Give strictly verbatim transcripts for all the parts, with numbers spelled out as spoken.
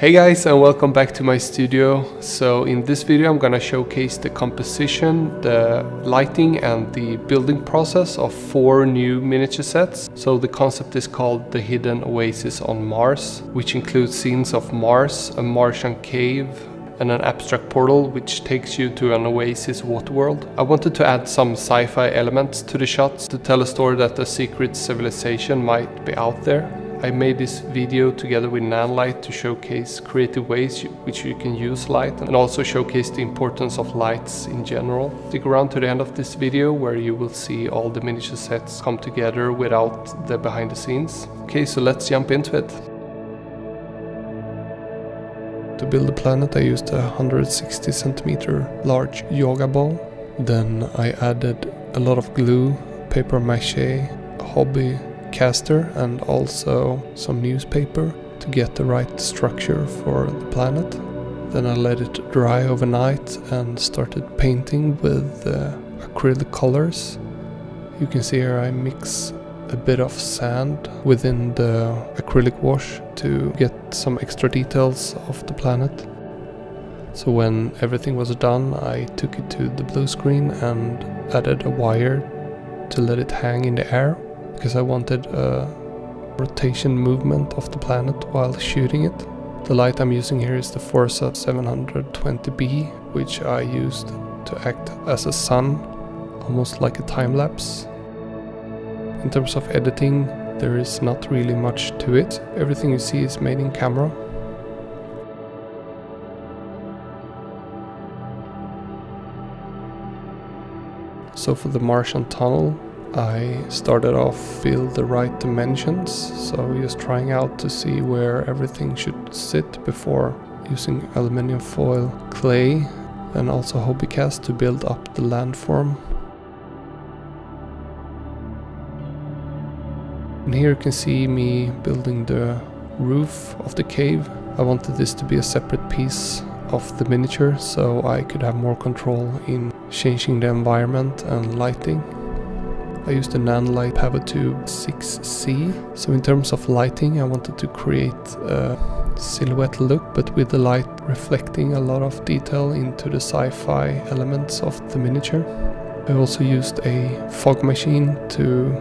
Hey guys, and welcome back to my studio. So in this video I'm gonna showcase the composition, the lighting and the building process of four new miniature sets. So the concept is called The Hidden Oasis on Mars, which includes scenes of Mars, a Martian cave, and an abstract portal which takes you to an oasis waterworld. I wanted to add some sci-fi elements to the shots to tell a story that a secret civilization might be out there. I made this video together with Nanlite to showcase creative ways which you can use light and also showcase the importance of lights in general. Stick around to the end of this video where you will see all the miniature sets come together without the behind the scenes. Okay, so let's jump into it. To build the planet I used a one hundred sixty centimeter large yoga ball. Then I added a lot of glue, paper mache, hobby caster and also some newspaper to get the right structure for the planet. Then I let it dry overnight and started painting with uh, acrylic colors. You can see here I mix a bit of sand within the acrylic wash to get some extra details of the planet. So when everything was done I took it to the blue screen and added a wire to let it hang in the air, because I wanted a rotation movement of the planet while shooting it. The light I'm using here is the Forza seven hundred twenty B, which I used to act as a sun, almost like a time lapse. In terms of editing, there is not really much to it. Everything you see is made in camera. So for the Martian tunnel, I started off fill the right dimensions, so just trying out to see where everything should sit before using aluminium foil, clay and also hobbycast to build up the landform. And here you can see me building the roof of the cave. I wanted this to be a separate piece of the miniature so I could have more control in changing the environment and lighting. I used the Nanlite PavoTube six C, so in terms of lighting I wanted to create a silhouette look but with the light reflecting a lot of detail into the sci-fi elements of the miniature. I also used a fog machine to,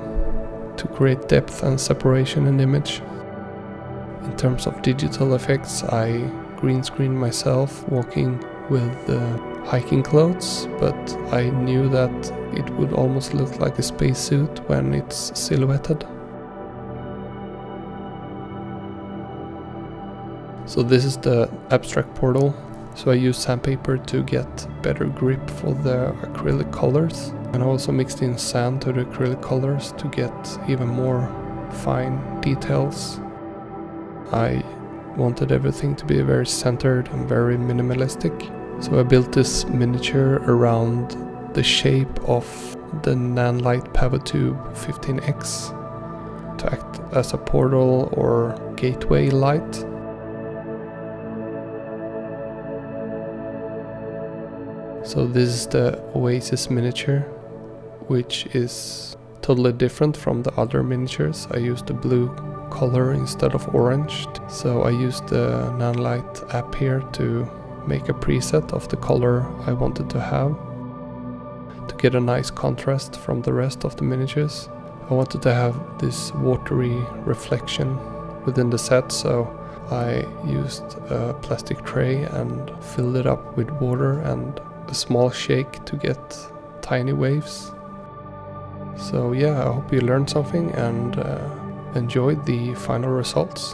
to create depth and separation in the image. In terms of digital effects I green screened myself walking with the hiking clothes, but I knew that it would almost look like a spacesuit when it's silhouetted. So this is the abstract portal. So I used sandpaper to get better grip for the acrylic colors, and I also mixed in sand to the acrylic colors to get even more fine details. I wanted everything to be very centered and very minimalistic. So I built this miniature around the shape of the Nanlite PavoTube fifteen X to act as a portal or gateway light. So this is the Oasis miniature, which is totally different from the other miniatures. I used a blue color instead of orange. So I used the Nanlite app here to make a preset of the color I wanted to have to get a nice contrast from the rest of the miniatures. I wanted to have this watery reflection within the set, so I used a plastic tray and filled it up with water and a small shake to get tiny waves. So yeah, I hope you learned something and uh, enjoyed the final results.